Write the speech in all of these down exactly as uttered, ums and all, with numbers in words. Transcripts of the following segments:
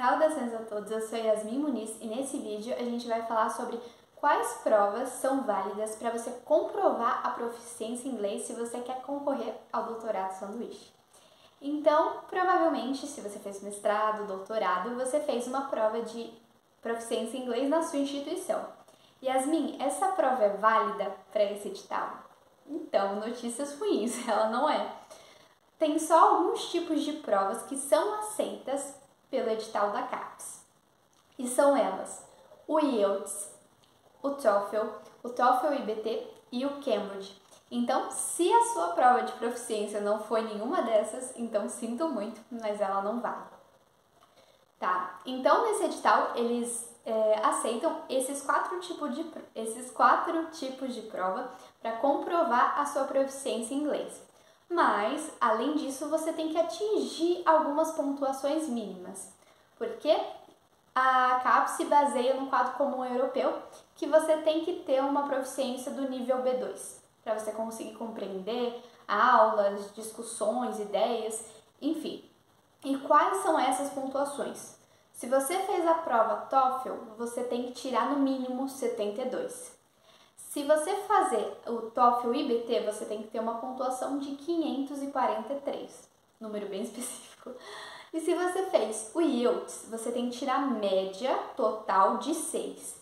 Saudações a todos, eu sou Yasmin Muniz e nesse vídeo a gente vai falar sobre quais provas são válidas para você comprovar a proficiência em inglês se você quer concorrer ao doutorado sanduíche. Então, provavelmente, se você fez mestrado, doutorado, você fez uma prova de proficiência em inglês na sua instituição. Yasmin, essa prova é válida para esse edital? Então, notícias ruins, ela não é. Tem só alguns tipos de provas que são aceitas pelo edital da CAPES. E são elas o I E L T S, o TOEFL, o TOEFL I B T e o Cambridge. Então, se a sua prova de proficiência não foi nenhuma dessas, então sinto muito, mas ela não vale. Tá, então nesse edital eles é, aceitam esses quatro, tipo de, esses quatro tipos de prova para comprovar a sua proficiência em inglês. Mas, além disso, você tem que atingir algumas pontuações mínimas, porque a CAPES se baseia no quadro comum europeu, que você tem que ter uma proficiência do nível B dois, para você conseguir compreender aulas, discussões, ideias, enfim. E quais são essas pontuações? Se você fez a prova TOEFL, você tem que tirar no mínimo setenta e dois. Se você fazer o TOEFL I B T, você tem que ter uma pontuação de quinhentos e quarenta e três, número bem específico. E se você fez o I E L T S, você tem que tirar a média total de seis.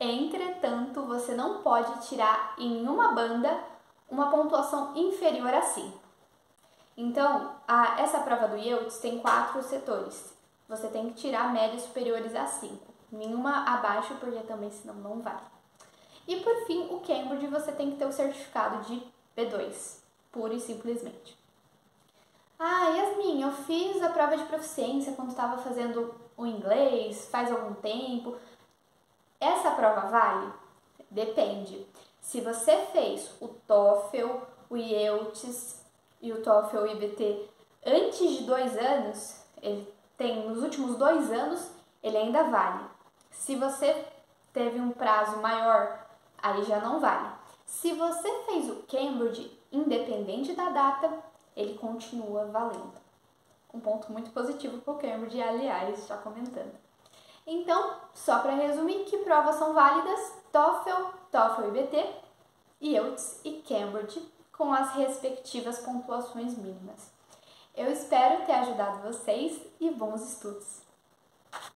Entretanto, você não pode tirar em uma banda uma pontuação inferior a cinco. Então, a, essa prova do I E L T S tem quatro setores. Você tem que tirar médias superiores a cinco, nenhuma abaixo, porque também senão não vale. E por fim, o Cambridge, você tem que ter o certificado de B dois, puro e simplesmente. Ah, Yasmin, eu fiz a prova de proficiência quando estava fazendo o inglês, faz algum tempo. Essa prova vale? Depende. Se você fez o TOEFL, o I E L T S e o TOEFL o I B T antes de dois anos, ele tem, nos últimos dois anos, ele ainda vale. Se você teve um prazo maior, aí já não vale. Se você fez o Cambridge, independente da data, ele continua valendo. Um ponto muito positivo para o Cambridge, aliás, já comentando. Então, só para resumir, que provas são válidas? TOEFL, TOEFL I B T, I E L T S e Cambridge, com as respectivas pontuações mínimas. Eu espero ter ajudado vocês e bons estudos!